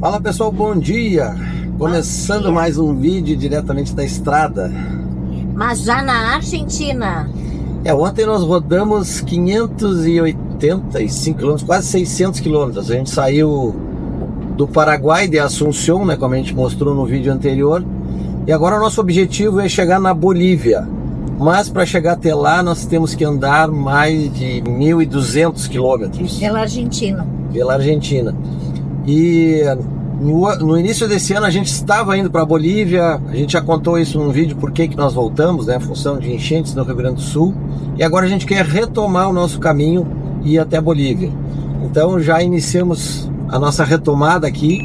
Fala pessoal, bom dia! Começando mais um vídeo diretamente da estrada. Mas já na Argentina. Ontem nós rodamos 585 km, quase 600 km. A gente saiu do Paraguai, de Assunção, né, como a gente mostrou no vídeo anterior. E agora o nosso objetivo é chegar na Bolívia. Mas para chegar até lá nós temos que andar mais de 1.200 km. Pela Argentina. Pela Argentina. E no início desse ano a gente estava indo para a Bolívia, a gente já contou isso num vídeo, por que nós voltamos, né, em função de enchentes no Rio Grande do Sul. E agora a gente quer retomar o nosso caminho e ir até a Bolívia. Então já iniciamos a nossa retomada aqui,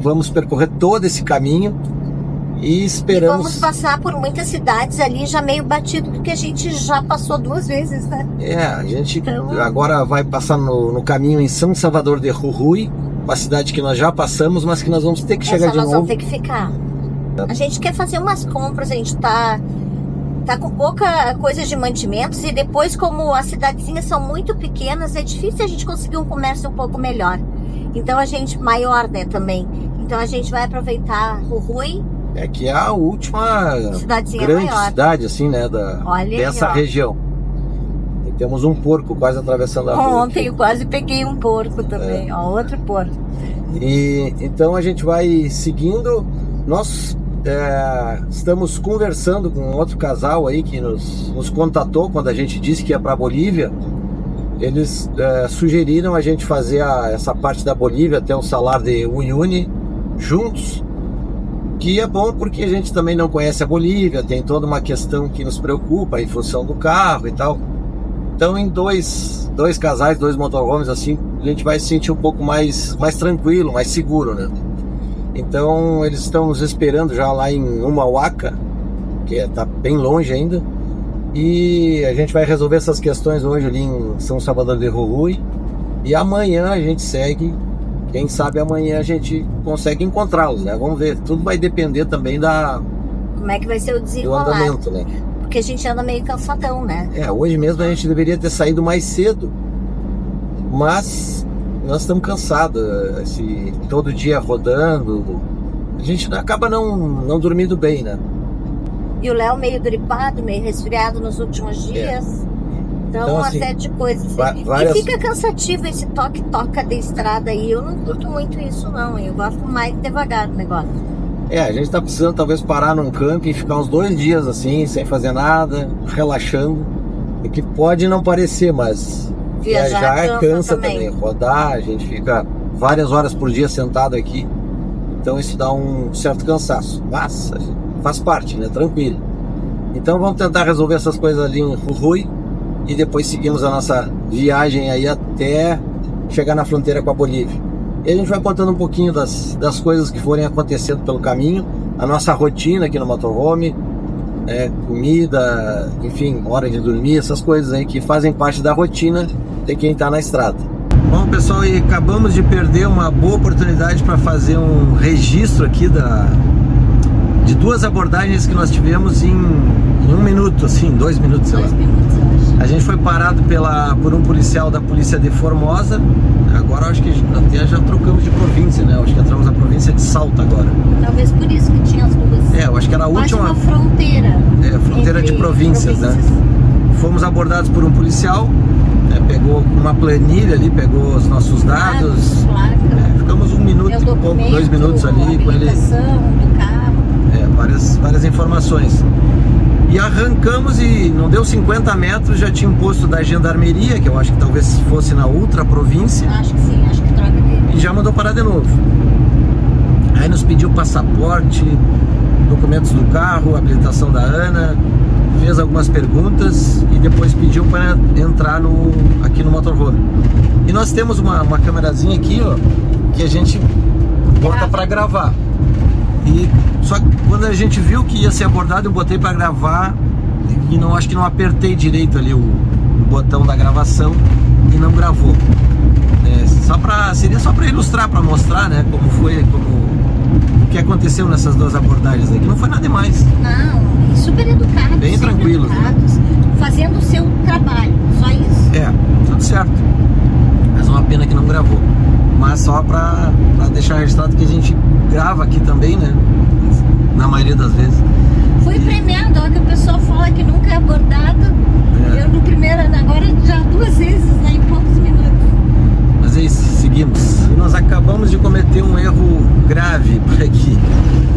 vamos percorrer todo esse caminho e esperamos... E vamos passar por muitas cidades ali já meio batido, porque a gente já passou duas vezes, né? A gente então... agora vai passar no caminho em San Salvador de Jujuy, uma cidade que nós já passamos, mas que nós vamos ter que chegar de novo. Nós vamos ter que ficar. A gente quer fazer umas compras, a gente tá com pouca coisa de mantimentos, e depois, como as cidadezinhas são muito pequenas, é difícil a gente conseguir um comércio um pouco melhor. Então a gente, maior, né, também. Então a gente vai aproveitar Jujuy. É que é a última grande cidade, assim, né, dessa região. Temos um porco quase atravessando a rua. Ontem eu quase peguei um porco também, outro porco. E então a gente vai seguindo. Nós estamos conversando com outro casal aí que nos contatou quando a gente disse que ia para a Bolívia. Eles sugeriram a gente fazer essa parte da Bolívia até o Salar de Uyuni juntos, que é bom porque a gente também não conhece a Bolívia, tem toda uma questão que nos preocupa em função do carro e tal. Então em dois casais, dois motorhomes assim, a gente vai se sentir um pouco mais tranquilo, mais seguro, né? Então eles estão nos esperando já lá em Humahuaca, que está bem longe ainda. E a gente vai resolver essas questões hoje ali em São Salvador de Jujuy. E amanhã a gente segue, quem sabe amanhã a gente consegue encontrá-los, né? Vamos ver, tudo vai depender também como é que vai ser o desenrolar, do andamento, né? Porque a gente anda meio cansadão, né? Hoje mesmo a gente deveria ter saído mais cedo, mas nós estamos cansados, todo dia rodando, a gente acaba não dormindo bem, né? E o Léo meio gripado, meio resfriado nos últimos dias, então uma série de coisas. E fica cansativo esse toque-toca da estrada aí, eu não curto muito isso não, eu gosto mais devagar do negócio. A gente tá precisando talvez parar num camping e ficar uns 2 dias assim, sem fazer nada, relaxando. O que pode não parecer, mas viajar cansa também. Rodar, a gente fica várias horas por dia sentado aqui. Então isso dá um certo cansaço. Mas faz parte, né? Tranquilo. Então vamos tentar resolver essas coisas ali em Jujuy e depois seguimos a nossa viagem aí até chegar na fronteira com a Bolívia. E a gente vai contando um pouquinho das coisas que forem acontecendo pelo caminho, a nossa rotina aqui no MotorHome, comida, enfim, hora de dormir, essas coisas aí que fazem parte da rotina de quem está na estrada. Bom pessoal, e acabamos de perder uma boa oportunidade para fazer um registro aqui de 2 abordagens que nós tivemos em 1 minuto, assim, 2 minutos, sei lá. A gente foi parado por um policial da polícia de Formosa. Agora acho que até já trocamos de província, né? Acho que entramos na província de Salta agora. Talvez por isso que tinha as duas. Eu acho que era a última. Uma fronteira. Fronteira de províncias, né? Fomos abordados por um policial, pegou uma planilha ali, pegou os nossos dados. Ficamos 1 minuto e pouco, 2 minutos ali com ele. Do carro. Várias informações. E arrancamos e não deu 50 metros, já tinha um posto da gendarmeria, que eu acho que talvez fosse na outra província. Acho que sim, acho que troca dele. E já mandou parar de novo. Aí nos pediu passaporte, documentos do carro, habilitação da Ana, fez algumas perguntas e depois pediu para entrar aqui no motorhome. E nós temos uma câmerazinha aqui, ó, que a gente bota para gravar. Só que quando a gente viu que ia ser abordado, eu botei para gravar e acho que não apertei direito ali o botão da gravação e não gravou. Seria só para ilustrar, para mostrar, né, como foi, o que aconteceu nessas 2 abordagens aqui. Não foi nada demais. Não, super educados. Bem tranquilos. Educados, né? Fazendo o seu trabalho, só isso. Tudo certo. Mas é uma pena que não gravou. Mas só pra deixar registrado que a gente grava aqui também, né? Na maioria das vezes. Foi tremendo, ó, que o pessoal fala que nunca é abordado. É. Eu no primeiro, agora já duas vezes, né, em poucos minutos. Mas é isso, seguimos. E nós acabamos de cometer um erro grave por aqui.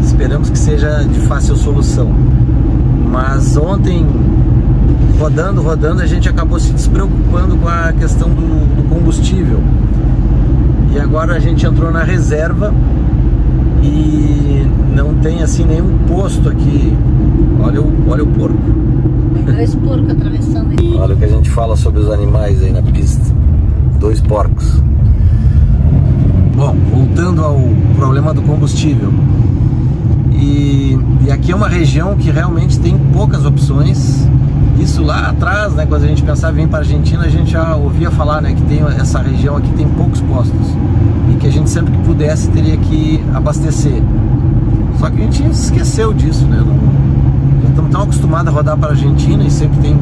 Esperamos que seja de fácil solução. Mas ontem, rodando, a gente acabou se despreocupando com a questão do combustível. E agora a gente entrou na reserva e não tem assim nenhum posto aqui. Olha o porco. Tem dois porcos atravessando aí. Olha o que a gente fala sobre os animais aí na pista. Dois porcos. Bom, voltando ao problema do combustível. E aqui é uma região que realmente tem poucas opções. Isso lá atrás, né, quando a gente pensava em vir para a Argentina, a gente já ouvia falar, né, que tem essa região aqui tem poucos postos e que a gente sempre que pudesse teria que abastecer. Só que a gente esqueceu disso, né? Já estamos tão acostumados a rodar para a Argentina e sempre tem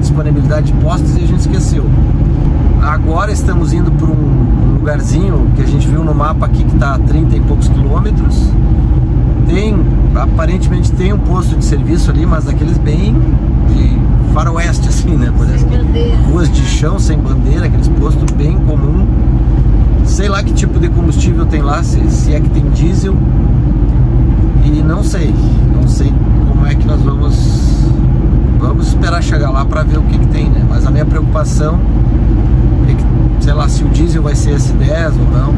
disponibilidade de postos e a gente esqueceu. Agora estamos indo para um lugarzinho que a gente viu no mapa aqui que está a 30 e poucos quilômetros. Aparentemente tem um posto de serviço ali, mas daqueles bem de faroeste assim, né? Parece que ruas de chão, sem bandeira, aqueles postos bem comum. Sei lá que tipo de combustível tem lá, se é que tem diesel. E não sei como é que nós vamos esperar chegar lá para ver o que tem, né? Mas a minha preocupação é que, sei lá, se o diesel vai ser S10 ou não.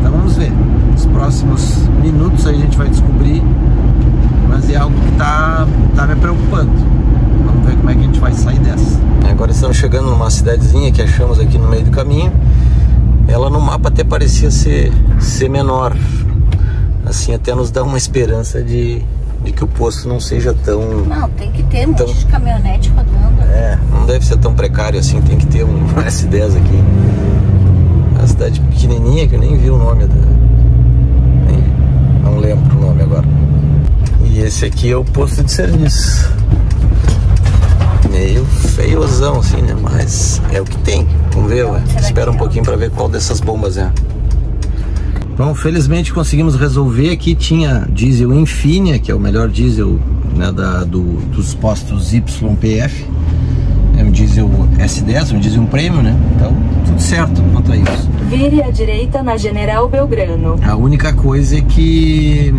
Então vamos ver. Nos próximos minutos aí a gente vai descobrir, mas é algo que tá me preocupando. Vamos ver como é que a gente vai sair dessa. Agora estamos chegando numa cidadezinha que achamos aqui no meio do caminho. Ela no mapa até parecia ser menor, assim até nos dá uma esperança de que o posto não seja tão... Não, tem que ter um monte de caminhonete rodando. É, não deve ser tão precário assim, tem que ter um S10 aqui. Uma cidade pequenininha que eu nem vi o nome da... Não lembro o nome agora. E esse aqui é o posto de serviço. Meio feiozão assim, né? Mas é o que tem. Vamos ver, ué. Espera um pouquinho pra ver qual dessas bombas é. Bom, felizmente conseguimos resolver. Aqui tinha diesel Infinia, que é o melhor diesel, né, dos postos YPF. É um diesel S10, um diesel prêmio, né? Então, tudo certo quanto a isso. Vire à direita na General Belgrano. A única coisa é que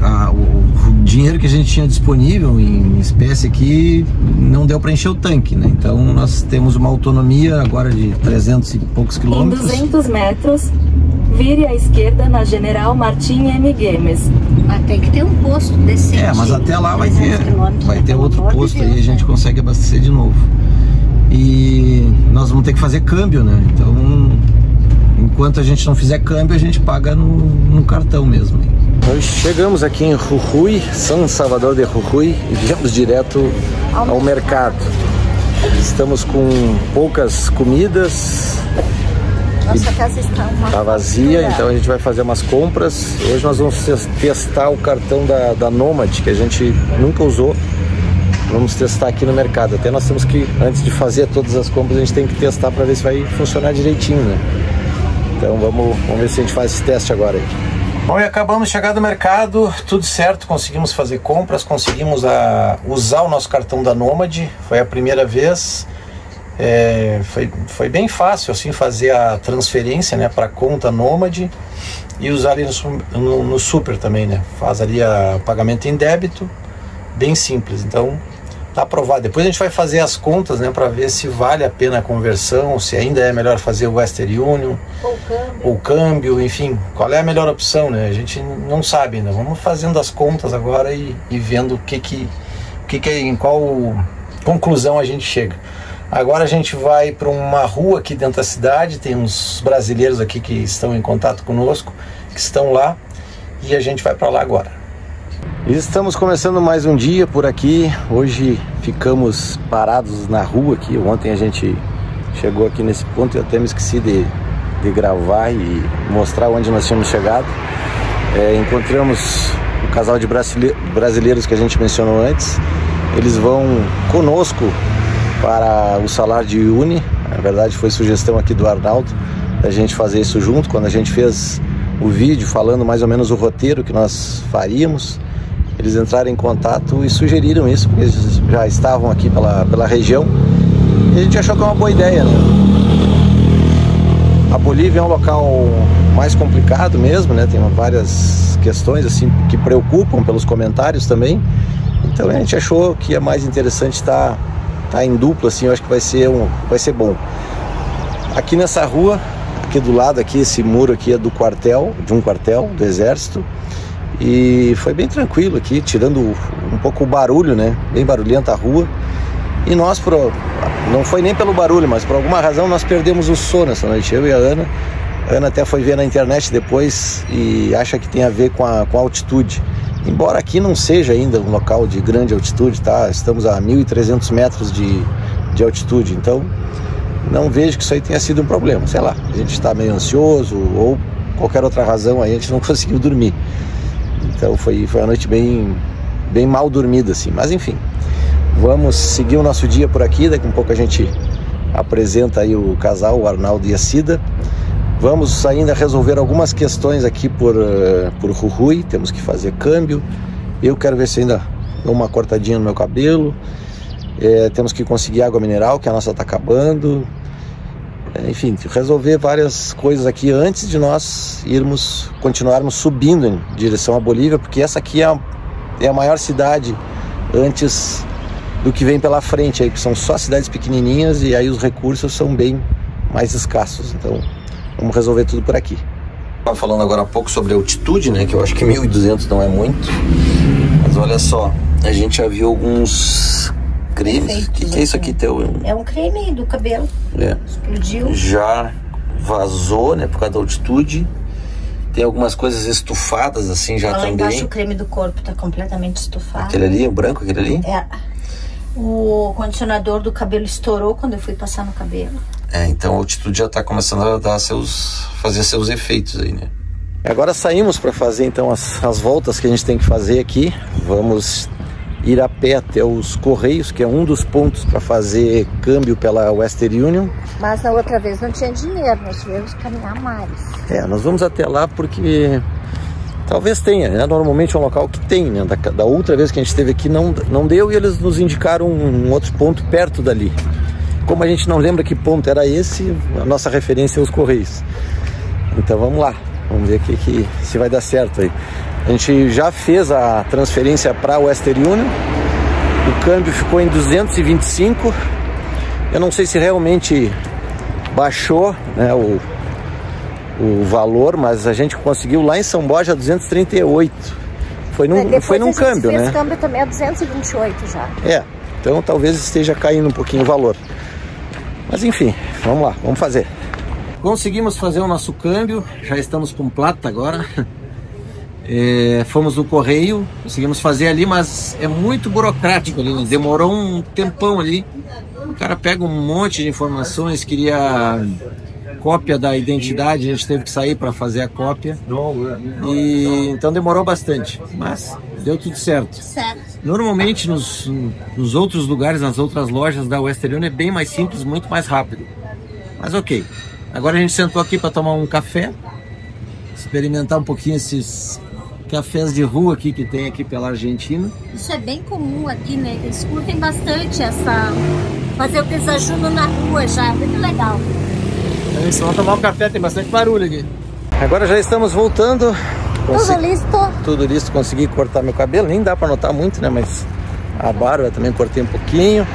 o dinheiro que a gente tinha disponível em espécie aqui não deu para encher o tanque, né? Então nós temos uma autonomia agora de 300 e poucos quilômetros. Em 200 metros, vire à esquerda na General Martín M. Güemes. Mas tem que ter um posto decente. É, mas até lá vai ter outro posto aí, a gente consegue abastecer de novo. E nós vamos ter que fazer câmbio, né? Então, enquanto a gente não fizer câmbio, a gente paga no cartão mesmo. Nós chegamos aqui em Jujuy, San Salvador de Jujuy, e viemos direto ao mercado. Estamos com poucas comidas. Nossa casa está vazia, então a gente vai fazer umas compras. Hoje nós vamos testar o cartão da Nomad, que a gente nunca usou. Vamos testar aqui no mercado. Até nós temos que, antes de fazer todas as compras, a gente tem que testar para ver se vai funcionar direitinho, né? Então vamos ver se a gente faz esse teste agora aí. Bom, e acabamos de chegar do mercado, tudo certo, conseguimos fazer compras, conseguimos usar o nosso cartão da Nomad. Foi a primeira vez. Foi bem fácil assim fazer a transferência, né, para a conta Nomad e usar ali no super também, né? Faz ali o pagamento em débito, bem simples. Então tá aprovado. Depois a gente vai fazer as contas, né, para ver se vale a pena a conversão, se ainda é melhor fazer o Western Union ou câmbio, enfim, qual é a melhor opção, né? A gente não sabe ainda. Vamos fazendo as contas agora e vendo o que em qual conclusão a gente chega. Agora a gente vai para uma rua aqui dentro da cidade, tem uns brasileiros aqui que estão em contato conosco, que estão lá, e a gente vai para lá agora. Estamos começando mais um dia por aqui, hoje ficamos parados na rua aqui, ontem a gente chegou aqui nesse ponto e eu até me esqueci de gravar e mostrar onde nós tínhamos chegado. Encontramos o casal de brasileiros que a gente mencionou antes, eles vão conosco para o Salar de Uyuni. Na verdade foi sugestão aqui do Arnaldo, da gente fazer isso junto. Quando a gente fez o vídeo falando mais ou menos o roteiro que nós faríamos, eles entraram em contato e sugeriram isso, porque eles já estavam aqui pela região, e a gente achou que é uma boa ideia, né? A Bolívia é um local mais complicado mesmo, né? Tem várias questões assim que preocupam pelos comentários também, então a gente achou que é mais interessante estar em dupla, assim. Eu acho que vai ser bom. Aqui nessa rua, aqui do lado, aqui esse muro aqui é de um quartel do Exército. E foi bem tranquilo aqui, tirando um pouco o barulho, né? Bem barulhenta a rua. E nós, não foi nem pelo barulho, mas por alguma razão nós perdemos o sono essa noite, eu e a Ana. A Ana até foi ver na internet depois e acha que tem a ver com a altitude. Embora aqui não seja ainda um local de grande altitude, tá? Estamos a 1.300 metros de altitude, então não vejo que isso aí tenha sido um problema. Sei lá, a gente está meio ansioso ou qualquer outra razão, aí a gente não conseguiu dormir. Então foi uma noite bem mal dormida, assim. Mas enfim, vamos seguir o nosso dia por aqui. Daqui a pouco a gente apresenta aí o casal, o Arnaldo e a Cida. Vamos ainda resolver algumas questões aqui por Jujuy. Temos que fazer câmbio. Eu quero ver se ainda dou uma cortadinha no meu cabelo. Temos que conseguir água mineral, que a nossa está acabando. Enfim, resolver várias coisas aqui antes de nós continuarmos subindo em direção à Bolívia, porque essa aqui é a maior cidade antes do que vem pela frente, aí, que são só cidades pequenininhas e aí os recursos são bem mais escassos. Então, vamos resolver tudo por aqui. Falando agora há pouco sobre a altitude, né, que eu acho que 1.200 não é muito, mas olha só, a gente já viu alguns... creme? O que é isso aqui teu? É um creme do cabelo. É. Explodiu. Já vazou, né? Por causa da altitude. Tem algumas coisas estufadas assim já também. Lá embaixo o creme do corpo tá completamente estufado. Aquele ali, o branco, aquele ali? É. O condicionador do cabelo estourou quando eu fui passar no cabelo. É, então a altitude já tá começando a dar fazer seus efeitos aí, né? Agora saímos para fazer então as voltas que a gente tem que fazer aqui. Vamos ir a pé até os Correios, que é um dos pontos para fazer câmbio pela Western Union. Mas a outra vez não tinha dinheiro, nós tivemos que caminhar mais. Nós vamos até lá porque talvez tenha, né? Normalmente é um local que tem, né? Da outra vez que a gente esteve aqui não deu, e eles nos indicaram um outro ponto perto dali. Como a gente não lembra que ponto era esse, a nossa referência é os Correios. Então vamos lá, vamos ver aqui se vai dar certo aí. A gente já fez a transferência para a Western Union. O câmbio ficou em 225. Eu não sei se realmente baixou, né, o valor, mas a gente conseguiu lá em São Borja 238. Foi num câmbio, né? O câmbio também é 228 já. É, então talvez esteja caindo um pouquinho o valor. Mas enfim, vamos lá, vamos fazer. Conseguimos fazer o nosso câmbio, já estamos com plata agora. Fomos no correio, conseguimos fazer ali, mas é muito burocrático ali, demorou um tempão ali. O cara pega um monte de informações, queria cópia da identidade, a gente teve que sair para fazer a cópia. E então demorou bastante, mas deu tudo certo. Normalmente nos outros lugares, nas outras lojas da Western Union é bem mais simples, muito mais rápido. Mas ok. Agora a gente sentou aqui para tomar um café, experimentar um pouquinho esses cafés de rua aqui que tem aqui pela Argentina. Isso é bem comum aqui, né? Eles curtem bastante fazer o desajuno na rua já, é muito legal. É isso, vamos tomar um café, tem bastante barulho aqui. Agora já estamos voltando. Tudo listo. Tudo listo, consegui cortar meu cabelo, nem dá pra notar muito, né? Mas a barba também cortei um pouquinho.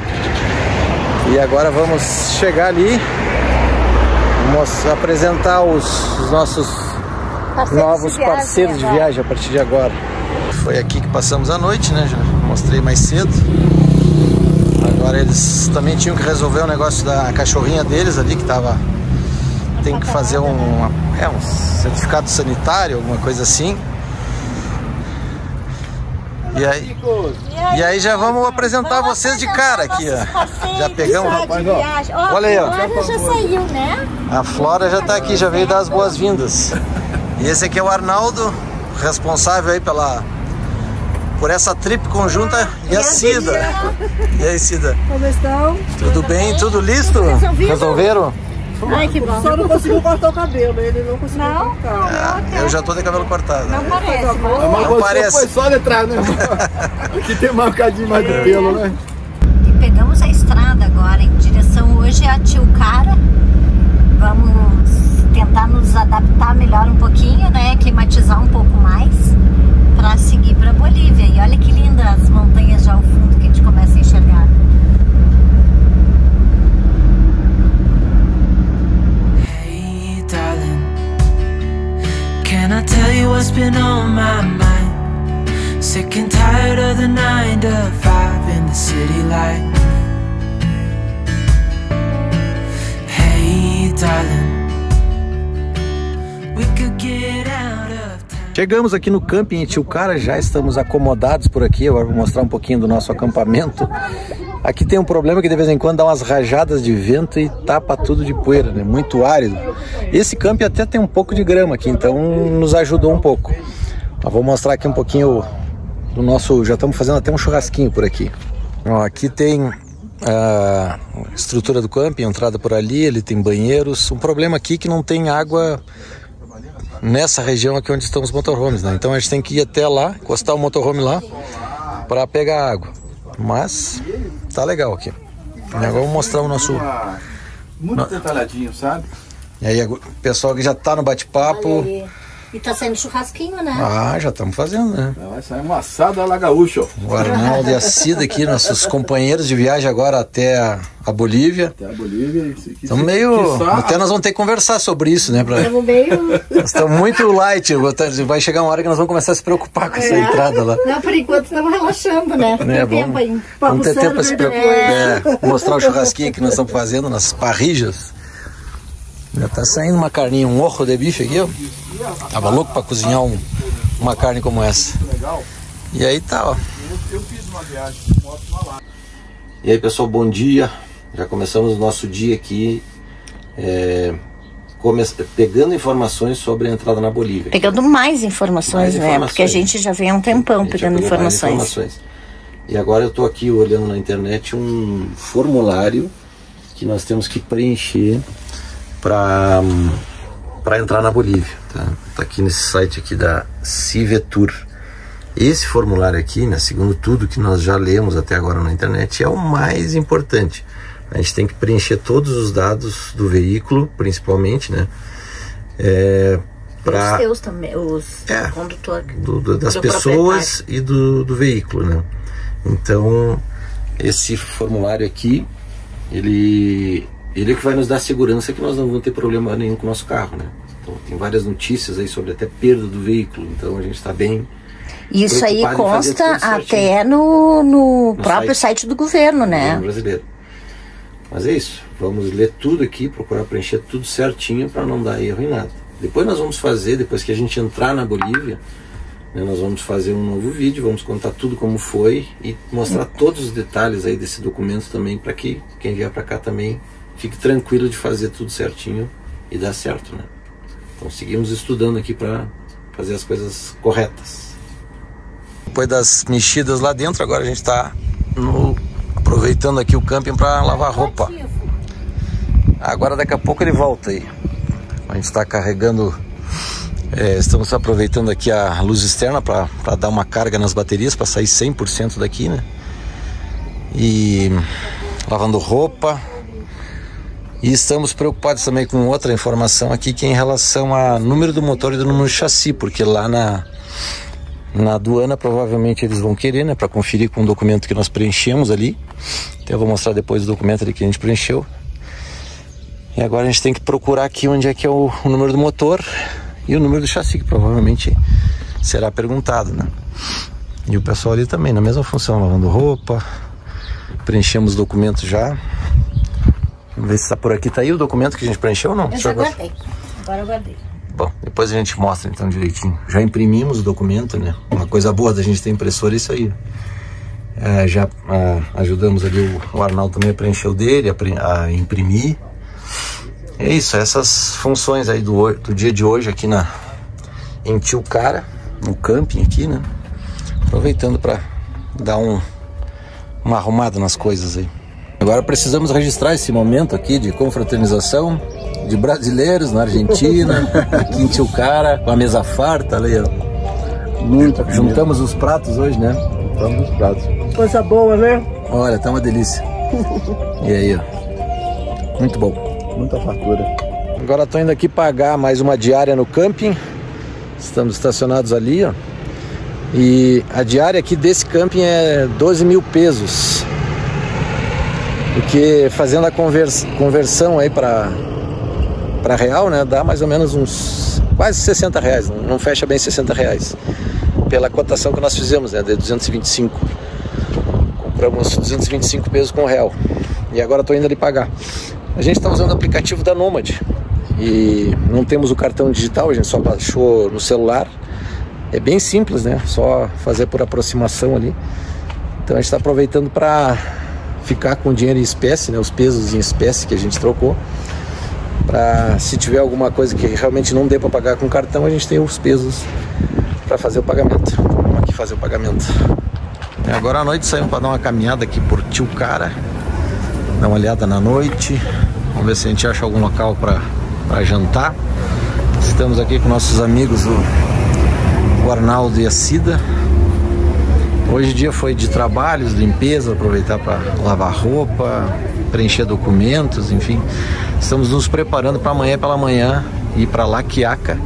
E agora vamos chegar ali, vamos apresentar os nossos novos parceiros de viagem a partir de agora. Foi aqui que passamos a noite, né? Já mostrei mais cedo. Agora eles também tinham que resolver o negócio da cachorrinha deles ali, que tava... Tem que fazer um certificado sanitário, alguma coisa assim. E aí já vamos apresentar vocês de cara aqui, ó. Já pegamos. Olha aí, ó. A Flora já saiu, né? A Flora já tá aqui, já veio dar as boas-vindas. E esse aqui é o Arnaldo, responsável aí por essa trip conjunta, e a Cida. E aí, Cida? Como estão? Tudo bem? Tudo listo? Resolveram? Ai, que bom. Só não conseguiu cortar o cabelo, ele não conseguiu cortar. Não, eu já tô de cabelo cortado. Não parece. Não parece. Foi só detrás, né? Aqui tem marcadinho mais de pelo, né? E pegamos a estrada agora, em direção hoje a Tilcara. Vamos tentar nos adaptar melhor um pouquinho, né? Climatizar um pouco mais para seguir para Bolívia. E olha que lindas as montanhas já ao fundo que a gente começa a enxergar. Can I tell you what's been on my mind? Sick and tired of the 9 to 5 in the city life. Hey, darling, we could get out of time. Chegamos aqui no camping em Tilcara, já estamos acomodados por aqui. Agora vou mostrar um pouquinho do nosso acampamento. Aqui tem um problema que de vez em quando dá umas rajadas de vento e tapa tudo de poeira, né? Muito árido. Esse camping até tem um pouco de grama aqui, então nos ajudou um pouco. Ó, vou mostrar aqui um pouquinho do nosso... Já estamos fazendo até um churrasquinho por aqui. Ó, aqui tem a estrutura do camping, entrada por ali, ele tem banheiros. Um problema aqui é que não tem água nessa região aqui onde estão os motorhomes, né? Então a gente tem que ir até lá, encostar o motorhome lá para pegar água. Mas... tá legal aqui. E agora vou mostrar o nosso... muito detalhadinho, sabe? E aí, o pessoal que já tá no bate-papo... E tá saindo churrasquinho, né? Ah, já estamos fazendo, né? Vai sair um assado à la gaúcho. O Arnaldo e a Cida aqui, nossos companheiros de viagem agora até a Bolívia. Até a Bolívia. Então meio... até nós vamos ter que conversar sobre isso, né? Pra... estamos meio... estamos muito light. Vai chegar uma hora que nós vamos começar a se preocupar com essa entrada lá. Não, por enquanto estamos relaxando, né? Tem tempo aí. Vamos ter tempo para se preocupar. Mostrar o churrasquinho que nós estamos fazendo, nas parrijas. Já tá saindo uma carninha, um ojo de bife aqui, ó. Tava louco pra cozinhar uma carne como essa. E aí tá, ó. Eu fiz uma viagem com moto lá. E aí, pessoal, bom dia. Já começamos o nosso dia aqui, pegando informações sobre a entrada na Bolívia. Pegando mais informações, né? Porque a gente já vem há um tempão pegando informações. E agora eu tô aqui olhando na internet um formulário que nós temos que preencher para entrar na Bolívia, tá? Tá aqui nesse site aqui da Sivetur. Esse formulário aqui, né, segundo tudo que nós já lemos até agora na internet, é o mais importante. A gente tem que preencher todos os dados do veículo, principalmente, né? Os seus também, os condutor, das pessoas e do veículo, né? Então, esse formulário aqui, ele é que vai nos dar segurança que nós não vamos ter problema nenhum com o nosso carro, né? Então, tem várias notícias aí sobre até perda do veículo, então a gente está bem... Isso aí consta até no próprio site do governo, né? Governo brasileiro. Mas é isso, vamos ler tudo aqui, procurar preencher tudo certinho para não dar erro em nada. Depois nós vamos fazer, depois que a gente entrar na Bolívia, né, nós vamos fazer um novo vídeo, vamos contar tudo como foi e mostrar todos os detalhes aí desse documento também, para que quem vier para cá também... fique tranquilo de fazer tudo certinho e dar certo, né? Então seguimos estudando aqui para fazer as coisas corretas. Depois das mexidas lá dentro, agora a gente está aproveitando aqui o camping para lavar roupa. Agora daqui a pouco ele volta aí. A gente está carregando, estamos aproveitando aqui a luz externa para dar uma carga nas baterias, para sair 100% daqui, né? E lavando roupa. E estamos preocupados também com outra informação aqui, que é em relação ao número do motor e do número do chassi, porque lá na aduana provavelmente eles vão querer, né, para conferir com o documento que nós preenchemos ali. Então eu vou mostrar depois o documento ali que a gente preencheu. E agora a gente tem que procurar aqui onde é que é o número do motor e o número do chassi, que provavelmente será perguntado, né? E o pessoal ali também, na mesma função, lavando roupa, preenchemos o documento já. Vamos ver se está por aqui. Está aí o documento que a gente preencheu ou não? Eu já guardei. Agora eu guardei. Bom, depois a gente mostra então direitinho. Já imprimimos o documento, né? Uma coisa boa da gente ter impressora é isso aí. Ajudamos ali o Arnaldo também a preencher o dele, a imprimir. É isso, essas funções aí do dia de hoje aqui em Tilcara, no camping aqui, né? Aproveitando para dar uma arrumada nas coisas aí. Agora precisamos registrar esse momento aqui de confraternização de brasileiros na Argentina, aqui em Tilcara, com a mesa farta ali, ó. Muita comida. Juntamos os pratos hoje, né? Juntamos os pratos. Coisa boa, né? Olha, tá uma delícia. E aí, ó. Muito bom. Muita fartura. Agora tô indo aqui pagar mais uma diária no camping. Estamos estacionados ali, ó. E a diária aqui desse camping é 12 mil pesos. Porque fazendo a conversão aí para real, né, dá mais ou menos uns quase 60 reais, não fecha bem 60 reais. Pela cotação que nós fizemos, né, de 225. Compramos 225 pesos com real. E agora estou indo ali pagar. A gente está usando o aplicativo da Nomad. E não temos o cartão digital, a gente só baixou no celular. É bem simples, né? Só fazer por aproximação ali. Então a gente está aproveitando para ficar com o dinheiro em espécie, né? Os pesos em espécie que a gente trocou, para se tiver alguma coisa que realmente não dê para pagar com cartão, a gente tem os pesos para fazer o pagamento. Então, vamos aqui fazer o pagamento. E agora à noite saímos para dar uma caminhada aqui por Tilcara, dar uma olhada na noite, vamos ver se a gente acha algum local para jantar. Estamos aqui com nossos amigos, o Arnaldo e a Cida. Hoje o dia foi de trabalhos, limpeza, aproveitar para lavar roupa, preencher documentos, enfim. Estamos nos preparando para amanhã pela manhã ir para La Quiaca,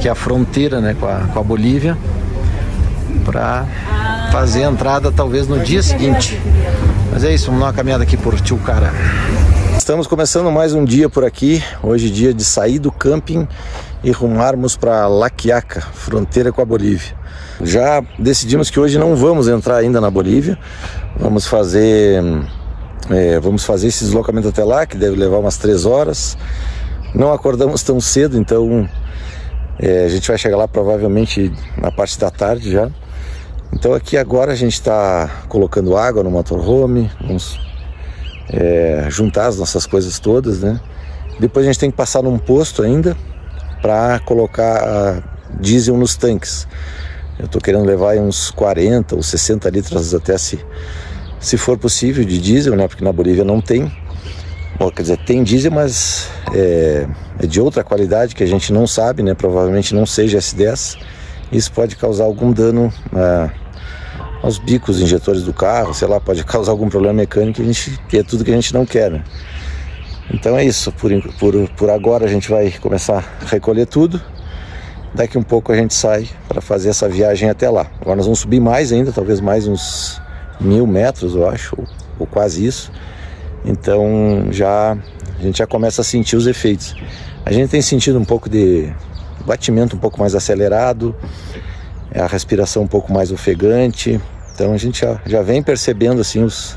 que é a fronteira, né, com a Bolívia, para fazer a entrada talvez no dia seguinte. Mas é isso, vamos dar uma caminhada aqui por Tilcara. Estamos começando mais um dia por aqui, hoje dia de sair do camping e rumarmos para La Quiaca, fronteira com a Bolívia. Já decidimos que hoje não vamos entrar ainda na Bolívia, vamos fazer esse deslocamento até lá, que deve levar umas 3 horas. Não acordamos tão cedo, então a gente vai chegar lá provavelmente na parte da tarde já. Então aqui agora a gente está colocando água no motorhome, vamos juntar as nossas coisas todas, né? Depois a gente tem que passar num posto ainda para colocar diesel nos tanques. Eu tô querendo levar uns 40 ou 60 litros até se for possível de diesel, né? Porque na Bolívia não tem. Bom, quer dizer, tem diesel, mas é de outra qualidade que a gente não sabe, né? Provavelmente não seja S10. Isso pode causar algum dano aos bicos, injetores do carro, sei lá, pode causar algum problema mecânico, que é tudo que a gente não quer, né? Então é isso, por agora a gente vai começar a recolher tudo. Daqui um pouco a gente sai para fazer essa viagem até lá. Agora nós vamos subir mais ainda, talvez mais uns 1000 metros, eu acho, ou quase isso. Então a gente já começa a sentir os efeitos. A gente tem sentido um pouco de batimento um pouco mais acelerado, a respiração um pouco mais ofegante. Então a gente já vem percebendo assim os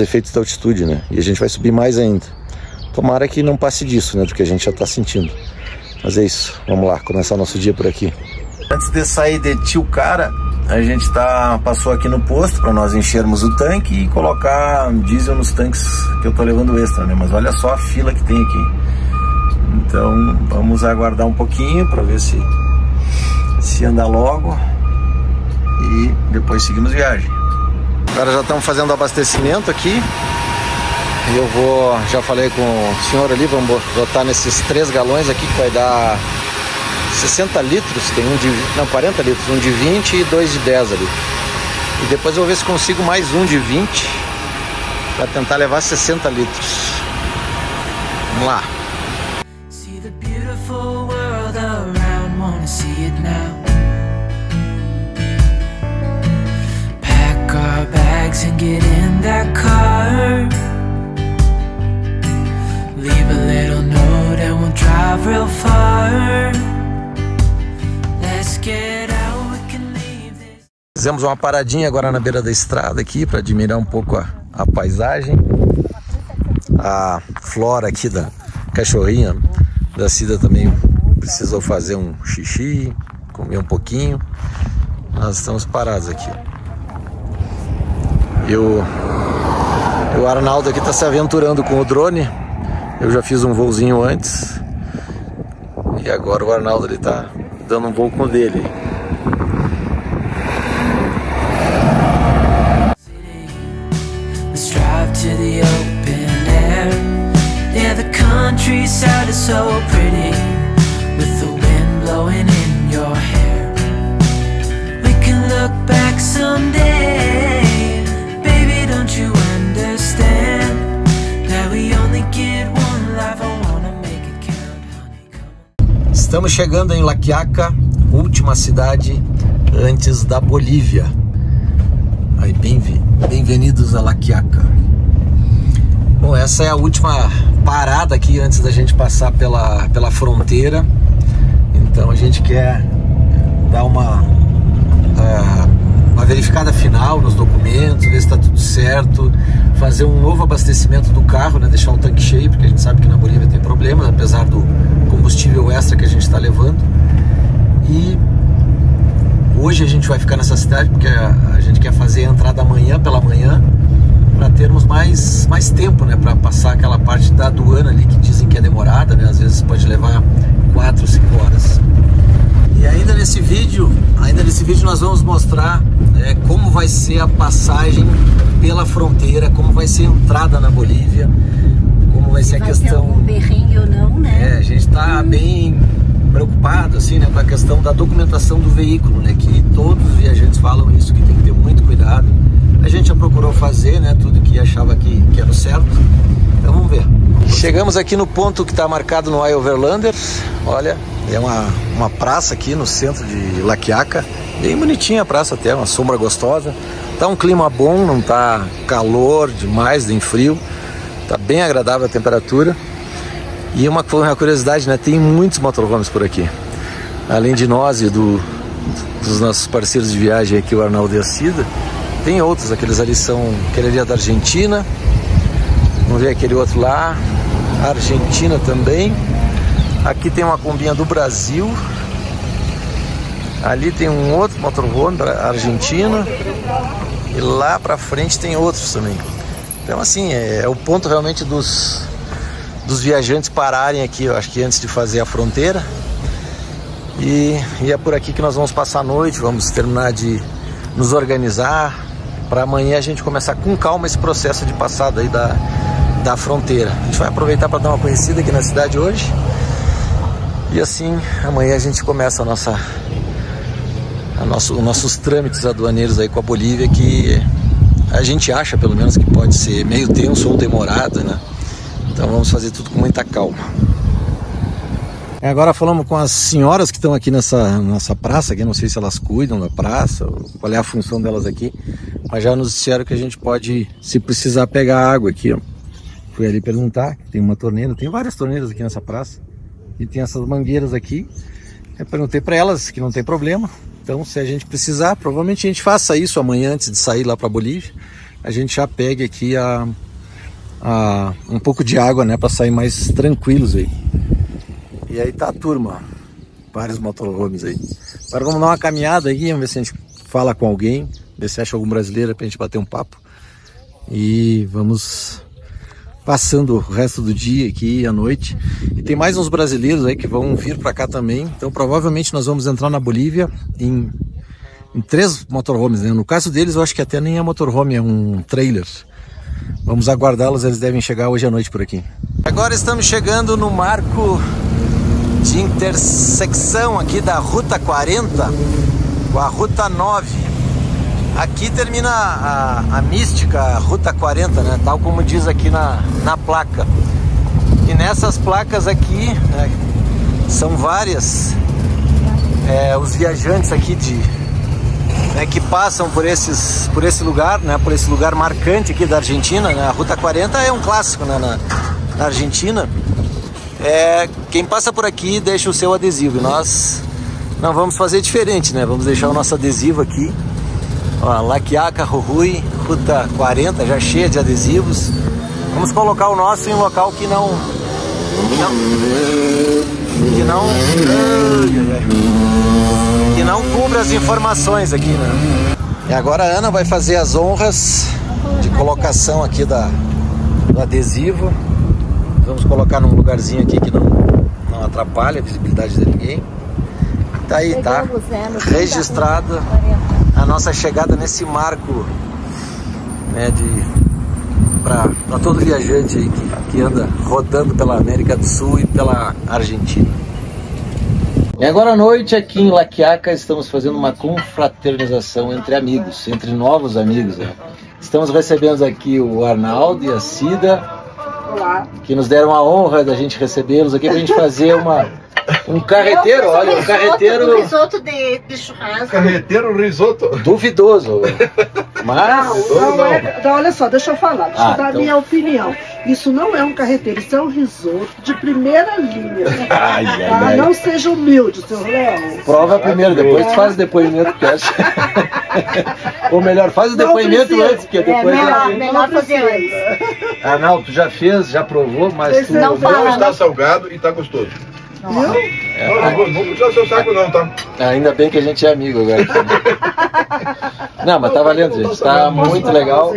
efeitos da altitude, né? E a gente vai subir mais ainda. Tomara que não passe disso, né, do que a gente já está sentindo. Mas é isso, vamos lá, começar nosso dia por aqui. Antes de sair de Tilcara, a gente passou aqui no posto para nós enchermos o tanque e colocar diesel nos tanques que eu tô levando extra, né? Mas olha só a fila que tem aqui. Então vamos aguardar um pouquinho para ver se anda logo e depois seguimos viagem. Agora já estamos fazendo abastecimento aqui. Eu vou, já falei com o senhor ali, vamos botar nesses 3 galões aqui, que vai dar 60 litros, tem um de, não, 40 litros, um de 20 e 2 de 10 ali. E depois eu vou ver se consigo mais um de 20, para tentar levar 60 litros. Vamos lá. Pack our bags and get in that car. Leave a little note and we'll drive real far. Let's get out, we can leave this. Fizemos uma paradinha agora na beira da estrada aqui para admirar um pouco a paisagem. A Flora aqui, da cachorrinha da Cida, também precisou fazer um xixi, comer um pouquinho. Nós estamos parados aqui. E o Arnaldo aqui está se aventurando com o drone. Eu já fiz um voozinho antes e agora o Arnaldo ele tá dando um voo com o dele. into the open air. Yeah, the countryside is so pretty with the wind blowing in your hair. We can look back someday. Baby, don't you understand that we only get one life? I wanna make it count, honey, come on. Estamos chegando em La Quiaca, última cidade antes da Bolívia. Aí, bem-vindos a La Quiaca. Bom, essa é a última parada aqui antes da gente passar pela fronteira. Então a gente quer dar uma verificada final nos documentos, ver se está tudo certo, fazer um novo abastecimento do carro, né? Deixar o tanque cheio, porque a gente sabe que na Bolívia tem problema, apesar do combustível extra que a gente está levando. E hoje a gente vai ficar nessa cidade porque a gente quer fazer a entrada amanhã pela manhã para termos mais tempo, né, para passar aquela parte da aduana ali que dizem que é demorada, né? Às vezes pode levar 4, 5 horas. E ainda nesse vídeo nós vamos mostrar como vai ser a passagem pela fronteira, como vai ser a entrada na Bolívia, como vai ser a questão. Vai ter algum berrinho ou não, né? É, a gente tá bem preocupado assim, né, com a questão da documentação do veículo, né, que todos os viajantes falam isso, que tem que ter muito cuidado. A gente já procurou fazer, né, tudo que achava que era o certo. Então vamos ver. Chegamos aqui no ponto que está marcado no Ioverlander. Olha, é uma praça aqui no centro de La Quiaca, bem bonitinha a praça até, uma sombra gostosa. Tá um clima bom, não tá calor demais nem frio, tá bem agradável a temperatura. E uma curiosidade, né? Tem muitos motorhomes por aqui. Além de nós e dos nossos parceiros de viagem aqui, o Arnaldo e a Cida, tem outros, aqueles ali são... Aquele ali é da Argentina. Vamos ver aquele outro lá. Argentina também. Aqui tem uma combinha do Brasil. Ali tem um outro motorhome da Argentina. E lá pra frente tem outros também. Então assim, é o ponto realmente dos viajantes pararem aqui, eu acho que antes de fazer a fronteira. E é por aqui que nós vamos passar a noite, vamos terminar de nos organizar para amanhã a gente começar com calma esse processo de passada aí da fronteira. A gente vai aproveitar para dar uma conhecida aqui na cidade hoje. E assim, amanhã a gente começa os nossos trâmites aduaneiros aí com a Bolívia, que a gente acha pelo menos que pode ser meio tenso ou demorado, né? Então vamos fazer tudo com muita calma. Agora falamos com as senhoras que estão aqui nessa praça, aqui, não sei se elas cuidam da praça, qual é a função delas aqui, mas já nos disseram que a gente pode, se precisar, pegar água aqui. Ó. Fui ali perguntar, tem uma torneira, tem várias torneiras aqui nessa praça, e tem essas mangueiras aqui. Eu perguntei para elas que não tem problema, então se a gente precisar, provavelmente a gente faça isso amanhã antes de sair lá para Bolívia, a gente já pegue aqui um pouco de água, né, para sair mais tranquilos aí. E aí tá a turma, vários motorhomes aí. Agora vamos dar uma caminhada aí, vamos ver se a gente fala com alguém, ver se acha algum brasileiro pra gente bater um papo. E vamos passando o resto do dia aqui e a noite. E tem mais uns brasileiros aí que vão vir para cá também. Então provavelmente nós vamos entrar na Bolívia em 3 motorhomes, né? No caso deles eu acho que até nem é motorhome, é um trailer. Vamos aguardá-los, eles devem chegar hoje à noite por aqui. Agora estamos chegando no marco de intersecção aqui da Ruta 40 com a Ruta 9. Aqui termina a mística Ruta 40, né? Tal como diz aqui na placa. E nessas placas aqui, né, são várias, os viajantes aqui que passam por esse lugar, né, por esse lugar marcante aqui da Argentina, né? A Ruta 40 é um clássico, né, na Argentina. Quem passa por aqui deixa o seu adesivo, e nós não vamos fazer diferente, né? Vamos deixar o nosso adesivo aqui, ó, La Quiaca, Jujuy, Ruta 40, já cheia de adesivos. Vamos colocar o nosso em um local que não cubra as informações aqui, né? E agora a Ana vai fazer as honras de colocação aqui do adesivo. Vamos colocar num lugarzinho aqui que não atrapalha a visibilidade de ninguém. Tá aí, tá registrada a nossa chegada nesse marco, né, de para todo viajante aí que anda rodando pela América do Sul e pela Argentina. E agora à noite aqui em La Quiaca estamos fazendo uma confraternização entre amigos, entre novos amigos, né? Estamos recebendo aqui o Arnaldo e a Cida, que nos deram a honra da gente recebê-los aqui para a gente fazer um carreteiro, olha, um carreteiro... Um risoto de churrasco. Carreteiro risoto. Duvidoso. Mas... Não, então, olha só, deixa eu falar, deixa eu dar então... minha opinião. Isso não é um carreteiro, isso é um risoto de primeira linha. Ai, ai, ai. Não seja humilde, seu Léo. Prova primeiro, depois faz o depoimento que acha. Ou melhor, faz o depoimento antes, porque depois... melhor fazer antes. Arnaldo, tu já fez, já provou, mas... Não está salgado e está gostoso. Não, não puxar seu saco não, tá? Ainda bem que a gente é amigo agora. Não, mas tá valendo, gente. Tá muito legal.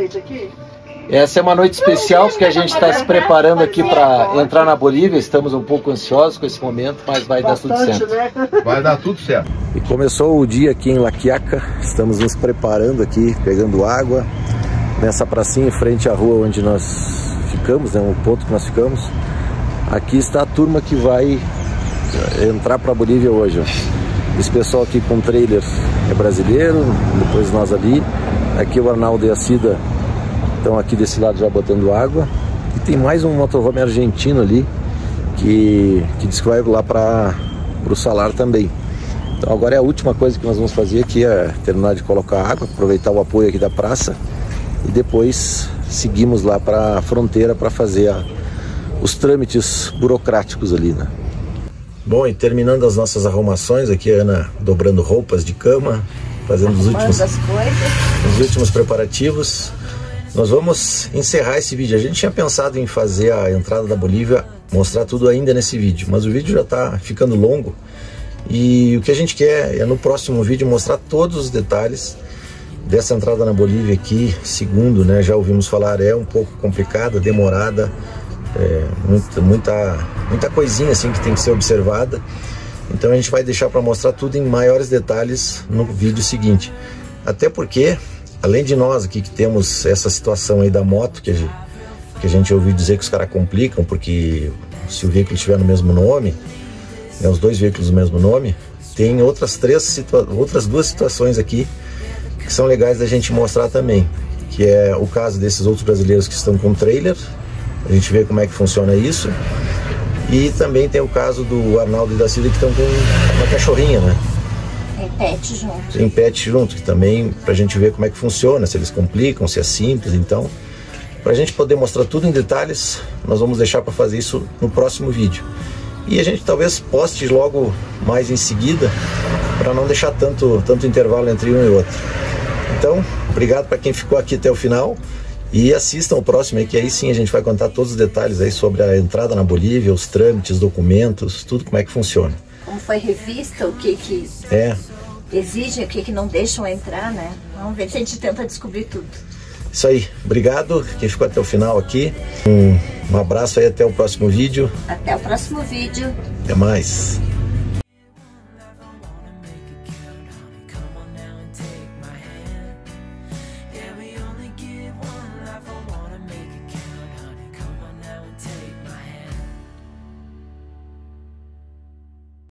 Essa é uma noite especial, porque a gente está se preparando aqui para entrar na Bolívia. Estamos um pouco ansiosos com esse momento, mas vai dar tudo certo. Vai dar tudo certo. E começou o dia aqui em La Quiaca. Estamos nos preparando aqui, pegando água. Nessa pracinha em frente à rua onde nós ficamos, né, o ponto que nós ficamos. Aqui está a turma que vai entrar para a Bolívia hoje. Ó. Esse pessoal aqui com trailer é brasileiro, depois nós ali. Aqui o Arnaldo e a Cida estão aqui desse lado já botando água. E tem mais um motorhome argentino ali que diz que vai lá para o Salar também. Então agora é a última coisa que nós vamos fazer aqui, é terminar de colocar água, aproveitar o apoio aqui da praça e depois seguimos lá para a fronteira para fazer os trâmites burocráticos ali, né? Bom, e terminando as nossas arrumações, aqui a Ana dobrando roupas de cama, fazendo os últimos preparativos. Nós vamos encerrar esse vídeo. A gente tinha pensado em fazer a entrada da Bolívia, mostrar tudo ainda nesse vídeo, mas o vídeo já está ficando longo e o que a gente quer é no próximo vídeo mostrar todos os detalhes dessa entrada na Bolívia aqui, segundo, né, já ouvimos falar, é um pouco complicada, demorada, muita coisinha assim que tem que ser observada. Então a gente vai deixar para mostrar tudo em maiores detalhes no vídeo seguinte, até porque além de nós aqui que temos essa situação aí da moto que a gente ouviu dizer que os caras complicam, porque se o veículo tiver no mesmo nome, né, os dois veículos do mesmo nome, tem outras duas situações aqui que são legais da gente mostrar também, que é o caso desses outros brasileiros que estão com trailer. A gente vê como é que funciona isso. E também tem o caso do Arnaldo e da Cida que estão com uma cachorrinha, né? Tem pet junto. Tem pet junto, que também pra gente ver como é que funciona, se eles complicam, se é simples. Então, pra gente poder mostrar tudo em detalhes, nós vamos deixar pra fazer isso no próximo vídeo. E a gente talvez poste logo mais em seguida, pra não deixar tanto intervalo entre um e outro. Então, obrigado pra quem ficou aqui até o final. E assistam o próximo aí, que aí sim a gente vai contar todos os detalhes aí sobre a entrada na Bolívia, os trâmites, documentos, tudo como é que funciona. Como foi revista, o que que exige, o que que não deixam entrar, né? Vamos ver se a gente tenta descobrir tudo. Isso aí, obrigado quem ficou até o final aqui. Um abraço aí, até o próximo vídeo. Até o próximo vídeo. Até mais.